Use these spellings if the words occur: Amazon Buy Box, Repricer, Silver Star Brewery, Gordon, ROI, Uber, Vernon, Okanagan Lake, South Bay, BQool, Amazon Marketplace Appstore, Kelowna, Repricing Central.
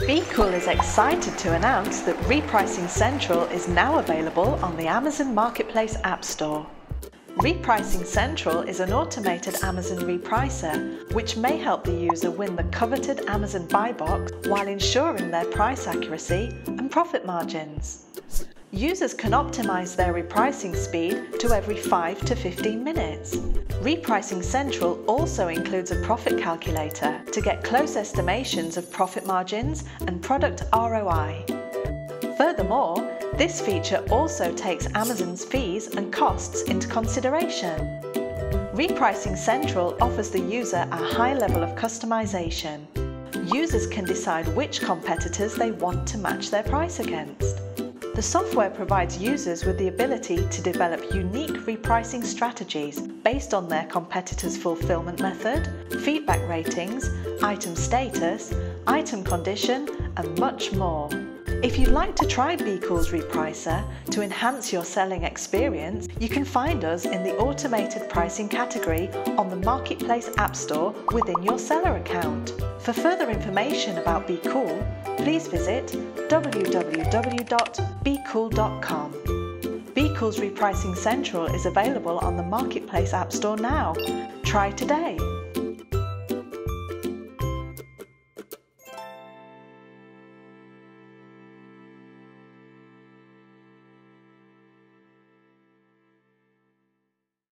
BQool is excited to announce that Repricing Central is now available on the Amazon Marketplace Appstore. Repricing Central is an automated Amazon repricer which may help the user win the coveted Amazon Buy Box while ensuring their price accuracy and profit margins. Users can optimize their repricing speed to every 5 to 15 minutes. Repricing Central also includes a profit calculator to get close estimations of profit margins and product ROI. Furthermore, this feature also takes Amazon's fees and costs into consideration. Repricing Central offers the user a high level of customization. Users can decide which competitors they want to match their price against. The software provides users with the ability to develop unique repricing strategies based on their competitors' fulfillment method, feedback ratings, item status, item condition, and much more. If you'd like to try BQool's repricer to enhance your selling experience, you can find us in the automated pricing category on the Marketplace App Store within your seller account. For further information about BQool, please visit www.bqool.com. BQool's Repricing Central is available on the Marketplace App Store now. Try today.